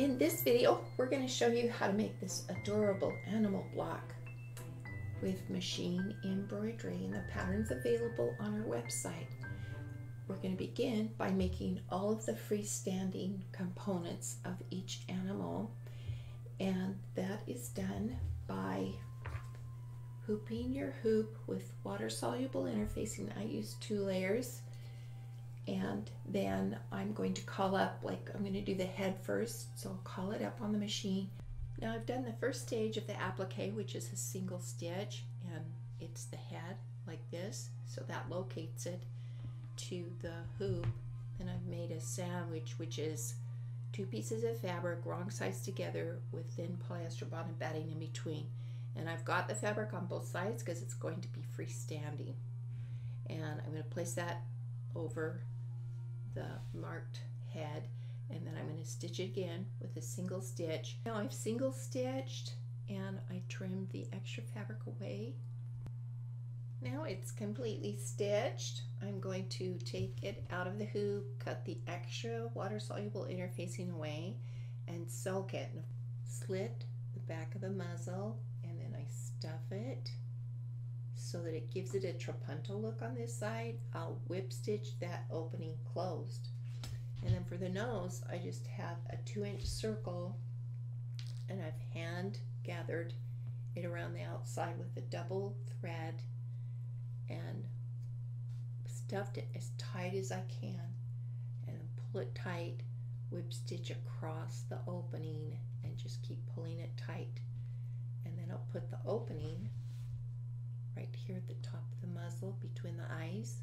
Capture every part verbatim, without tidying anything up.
In this video, we're going to show you how to make this adorable animal block with machine embroidery and the patterns available on our website. We're going to begin by making all of the freestanding components of each animal, and that is done by hooping your hoop with water-soluble interfacing. I use two layers, and then I'm going to call up, like I'm going to do the head first, so I'll call it up on the machine. Now I've done the first stage of the applique, which is a single stitch, and it's the head like this, so that locates it to the hoop. Then I've made a sandwich, which is two pieces of fabric wrong sides together with thin polyester bottom batting in between. And I've got the fabric on both sides because it's going to be freestanding. And I'm going to place that over the marked head, and then I'm going to stitch it again with a single stitch. Now I've single stitched and I trimmed the extra fabric away. Now it's completely stitched. I'm going to take it out of the hoop, cut the extra water-soluble interfacing away, and soak it. Slit the back of the muzzle, and then I stuff it so that it gives it a trapunto look on this side. I'll whip stitch that opening closed. And then for the nose, I just have a two inch circle, and I've hand gathered it around the outside with a double thread and stuffed it as tight as I can, and pull it tight, whip stitch across the opening, and just keep pulling it tight. And then I'll put the opening right here at the top of the muzzle between the eyes.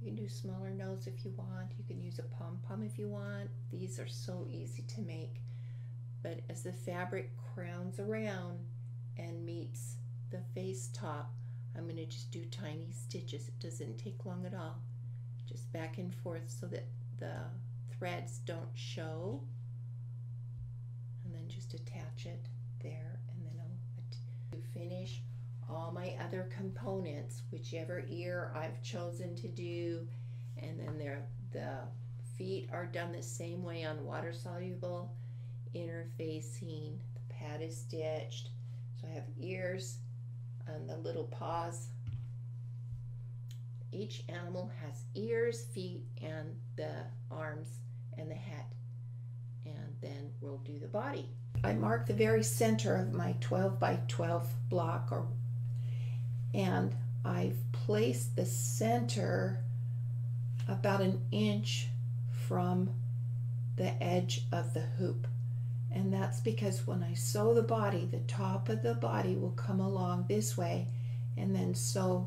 You can do smaller nose if you want. You can use a pom-pom if you want. These are so easy to make. But as the fabric crowns around and meets the face top, I'm going to just do tiny stitches. It doesn't take long at all. Just back and forth so that the threads don't show. And then just attach it there. And then I'll finish all my other components, whichever ear I've chosen to do. And then the feet are done the same way on water-soluble interfacing. The pad is stitched. So I have ears and the little paws. Each animal has ears, feet, and the arms and the head. And then we'll do the body. I mark the very center of my twelve by twelve block, or and I've placed the center about an inch from the edge of the hoop. And that's because when I sew the body, the top of the body will come along this way, and then sew,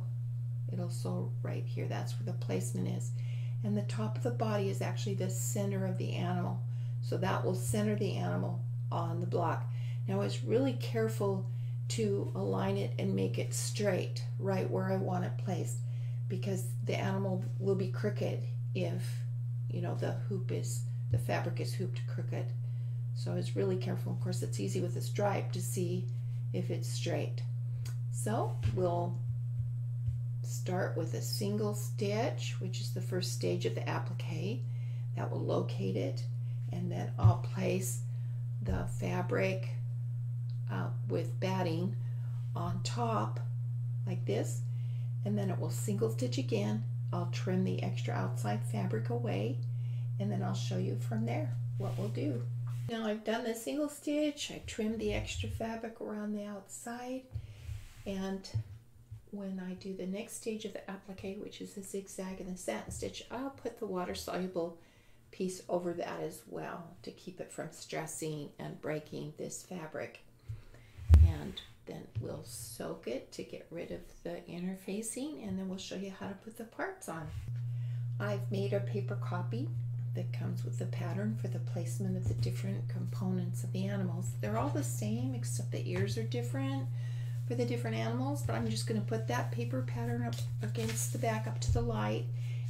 it'll sew right here. That's where the placement is. And the top of the body is actually the center of the animal. So that will center the animal on the block. Now I was really careful to align it and make it straight right where I want it placed, because the animal will be crooked if, you know, the hoop is, the fabric is hooped crooked. So I was really careful. Of course, it's easy with a stripe to see if it's straight. So we'll start with a single stitch, which is the first stage of the applique. That will locate it, and then I'll place the fabric Uh, with batting on top like this, and then it will single stitch again. I'll trim the extra outside fabric away, and then I'll show you from there what we'll do. Now I've done the single stitch, I trimmed the extra fabric around the outside, and when I do the next stage of the applique, which is the zigzag and the satin stitch, I'll put the water-soluble piece over that as well to keep it from stressing and breaking this fabric. And then we'll soak it to get rid of the interfacing, and then we'll show you how to put the parts on. I've made a paper copy that comes with the pattern for the placement of the different components of the animals. They're all the same, except the ears are different for the different animals, but I'm just going to put that paper pattern up against the back up to the light,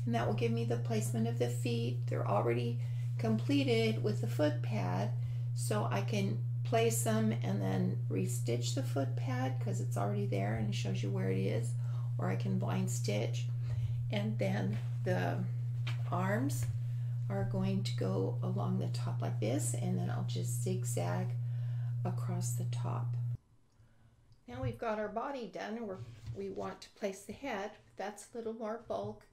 and that will give me the placement of the feet. They're already completed with the foot pad, so I can place them and then restitch the foot pad because it's already there and it shows you where it is, or I can blind stitch. And then the arms, are going to go along the top like this, and then I'll just zigzag across the top. Now we've got our body done, and we're, we want to place the head. That's a little more bulk.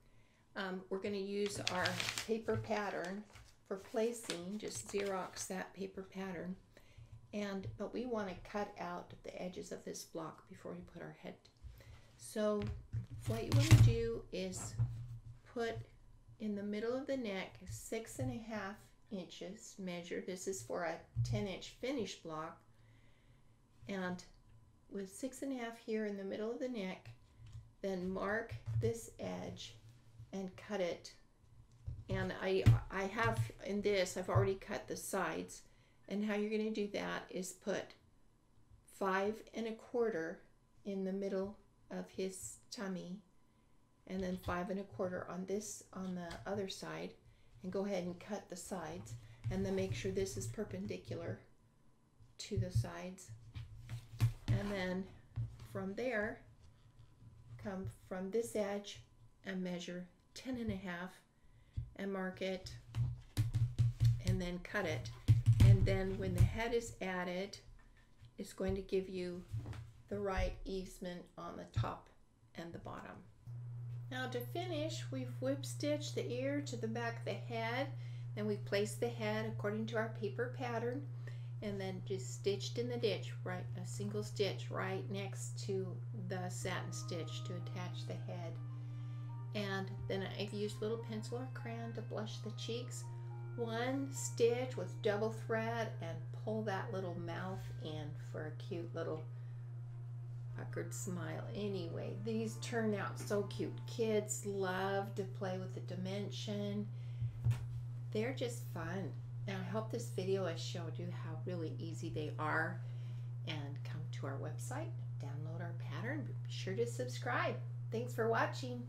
Um, we're going to use our paper pattern for placing, just Xerox that paper pattern. And but we want to cut out the edges of this block before we put our head. So what you want to do is put in the middle of the neck six and a half inches measure. This is for a ten inch finish block, and with six and a half here in the middle of the neck, then mark this edge and cut it. And I, I have in this, I've already cut the sides, and how you're going to do that is put five and a quarter in the middle of his tummy, and then five and a quarter on this, on the other side, and go ahead and cut the sides, and then make sure this is perpendicular to the sides. And then from there, come from this edge and measure ten and a half and mark it, and then cut it. And then when the head is added, it's going to give you the right easement on the top and the bottom. Now to finish, we've whip stitched the ear to the back of the head, then we placed the head according to our paper pattern, and then just stitched in the ditch, right, a single stitch right next to the satin stitch to attach the head. And then I've used a little pencil or crayon to blush the cheeks. One stitch with double thread and pull that little mouth in for a cute little puckered smile. Anyway, these turn out so cute. Kids love to play with the dimension. They're just fun. And I hope this video has showed you how really easy they are. And come to our website, download our pattern. Be sure to subscribe. Thanks for watching.